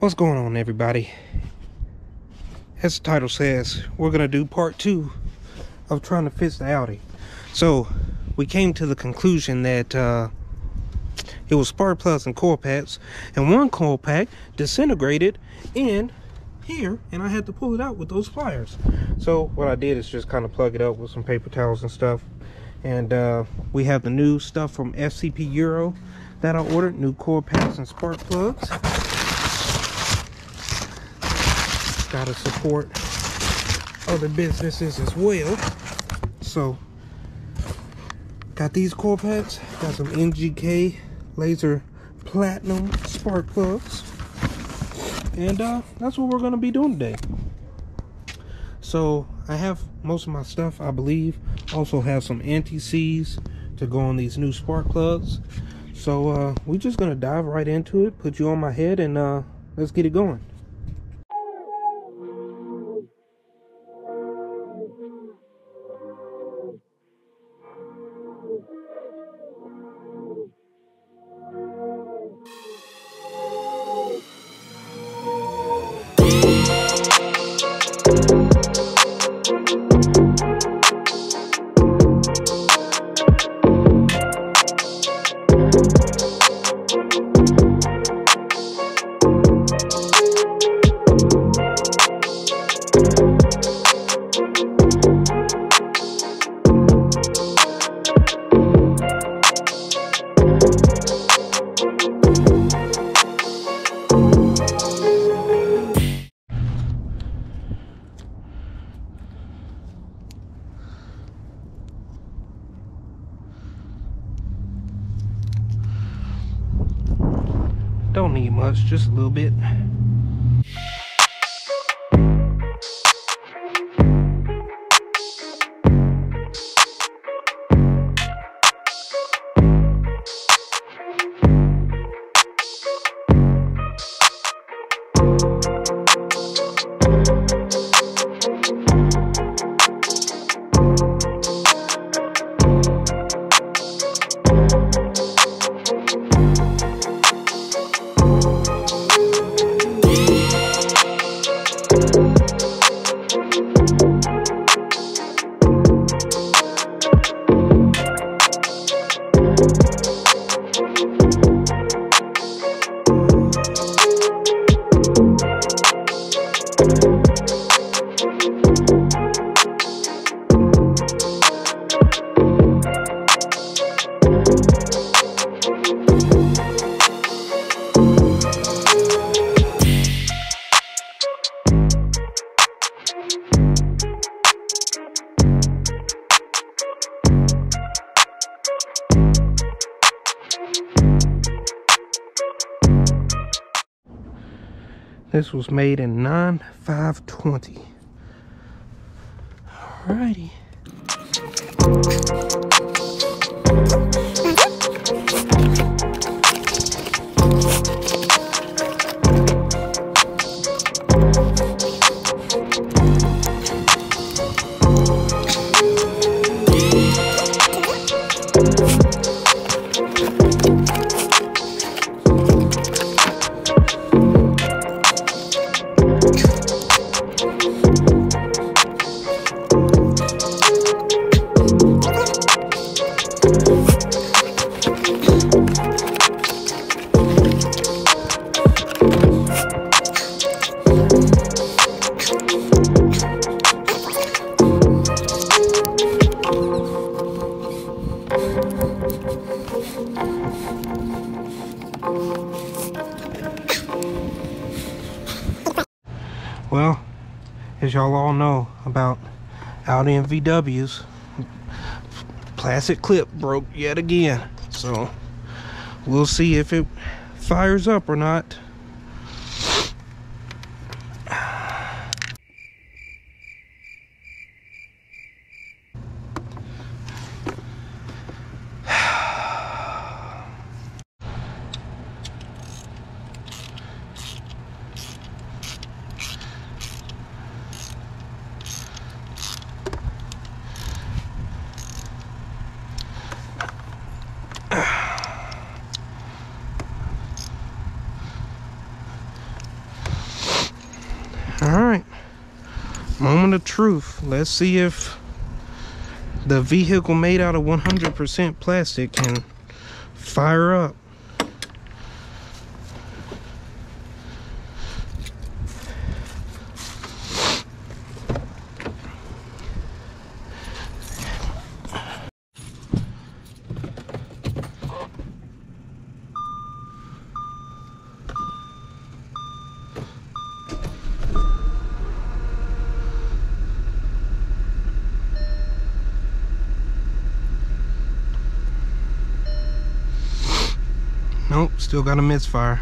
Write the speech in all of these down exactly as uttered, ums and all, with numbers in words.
What's going on, everybody? As the title says, we're gonna do part two of trying to fix the Audi. So we came to the conclusion that uh, it was spark plugs and coil packs, and one coil pack disintegrated in here, and I had to pull it out with those pliers. So what I did is just kind of plug it up with some paper towels and stuff. And uh, we have the new stuff from F C P Euro that I ordered, new coil packs and spark plugs. Gotta support other businesses as well. So got these coil packs, got some N G K laser platinum spark plugs, and uh, that's what we're gonna be doing today. So I have most of my stuff, I believe. Also have some anti-seize to go on these new spark plugs. So uh, we're just gonna dive right into it, put you on my head, and uh, let's get it going. Don't need much, just a little bit. This was made in nine five twenty. Alrighty. Well, as y'all all know about Audi and V Ws, plastic clip broke yet again. So we'll see if it fires up or not. on the truth. Let's see if the vehicle made out of one hundred percent plastic can fire up. Nope, still got a misfire.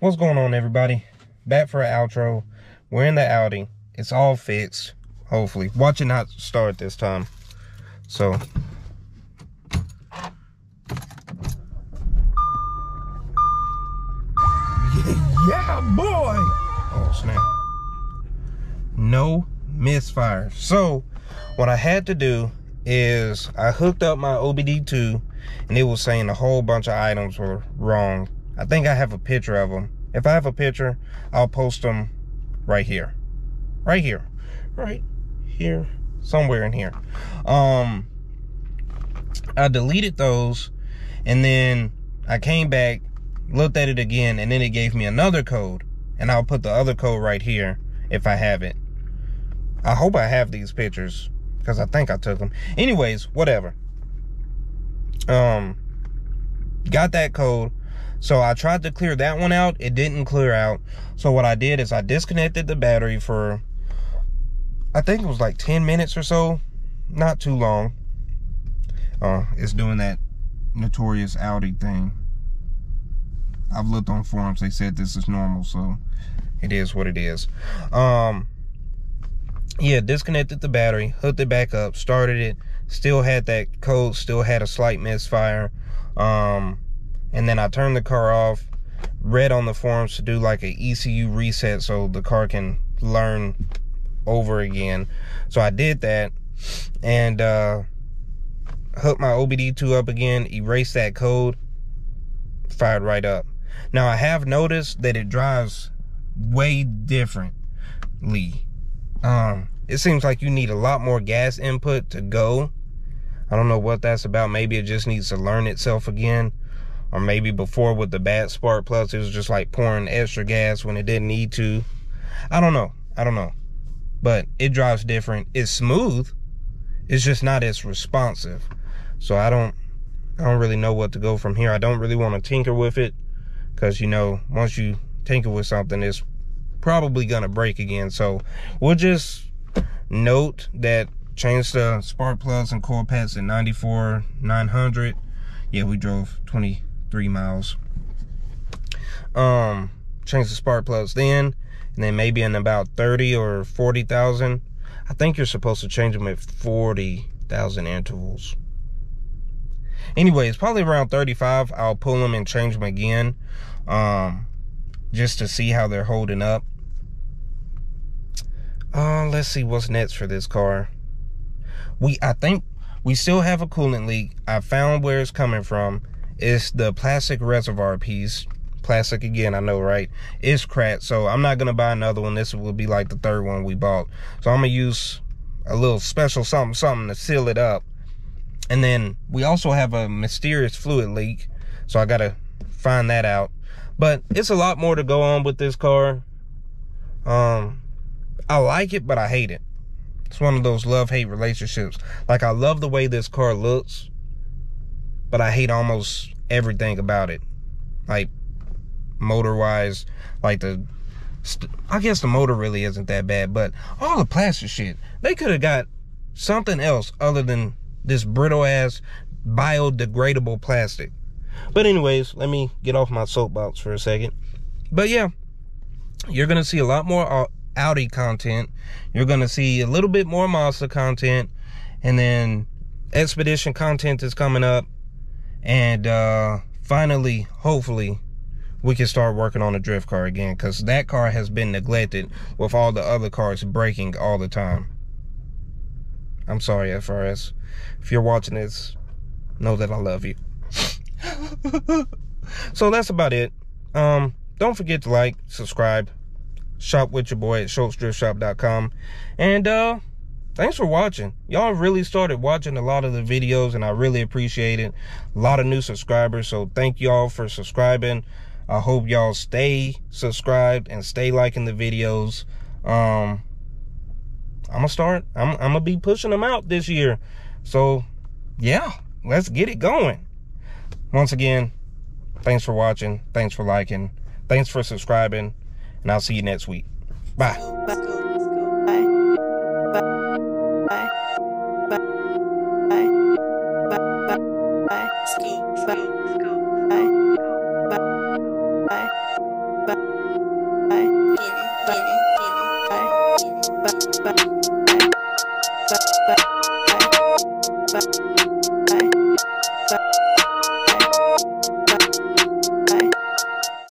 What's going on, everybody? Back for an outro. We're in the Audi. It's all fixed, hopefully. Watch it not start this time. So yeah, boy! Oh, snap. No misfire. So, what I had to do is I hooked up my O B D two, and it was saying a whole bunch of items were wrong. I think I have a picture of them. If I have a picture, I'll post them right here. Right here. Right here. Somewhere in here. Um, I deleted those, and then I came back, looked at it again, and then it gave me another code, and I'll put the other code right here if I have it. I hope I have these pictures because I think I took them. Anyways, whatever. Um, got that code, so I tried to clear that one out. It didn't clear out. So what I did is I disconnected the battery for, I think it was like ten minutes or so, not too long. Uh, it's doing that notorious Audi thing. I've looked on forums, they said this is normal, so it is what it is. Um, yeah, disconnected the battery, hooked it back up, started it, still had that code, still had a slight misfire. Um, and then I turned the car off, read on the forums to do like an E C U reset so the car can learn over again. So I did that, and uh, hooked my O B D two up again, erased that code, fired right up. Now, I have noticed that it drives way differently. Um, it seems like you need a lot more gas input to go. I don't know what that's about. Maybe it just needs to learn itself again. Or maybe before with the bad spark plugs, it was just like pouring extra gas when it didn't need to. I don't know. I don't know. But it drives different. It's smooth. It's just not as responsive. So I don't... I don't really know what to go from here. I don't really want to tinker with it because, you know, once you tinker with something, it's probably going to break again. So we'll just note that, change the spark plugs and coil pads at ninety-four nine hundred. Yeah, we drove twenty-three miles. Um, change the spark plugs then, and then maybe in about thirty or forty thousand. I think you're supposed to change them at forty thousand intervals. Anyways, probably around thirty-five, I'll pull them and change them again, um, just to see how they're holding up. Uh, let's see what's next for this car. We, I think we still have a coolant leak. I found where it's coming from. It's the plastic reservoir piece. Plastic again, I know, right? It's cracked, so I'm not going to buy another one. This will be like the third one we bought. So I'm going to use a little special something, something to seal it up. And then we also have a mysterious fluid leak, so I gotta find that out. But it's a lot more to go on with this car. Um, I like it, but I hate it. It's one of those love-hate relationships. Like, I love the way this car looks, but I hate almost everything about it. Like, motor-wise, like the... I guess the motor really isn't that bad, but all the plastic shit. They could have got something else other than this brittle ass biodegradable plastic. But anyways, let me get off my soapbox for a second. But yeah, you're gonna see a lot more Audi content. You're gonna see a little bit more Mazda content, and then Expedition content is coming up. And uh, finally, hopefully, we can start working on a drift car again, because that car has been neglected with all the other cars breaking all the time. I'm sorry, F R S. If you're watching this, know that I love you. So that's about it. Um, don't forget to like, subscribe, shop with your boy at schultz drift shop dot com. And uh, thanks for watching. Y'all really started watching a lot of the videos, and I really appreciate it. A lot of new subscribers, so thank y'all for subscribing. I hope y'all stay subscribed and stay liking the videos. Um, I'm gonna start. I'm, I'm gonna be pushing them out this year. So yeah, let's get it going. Once again, thanks for watching. Thanks for liking. Thanks for subscribing. And I'll see you next week. Bye. Bye.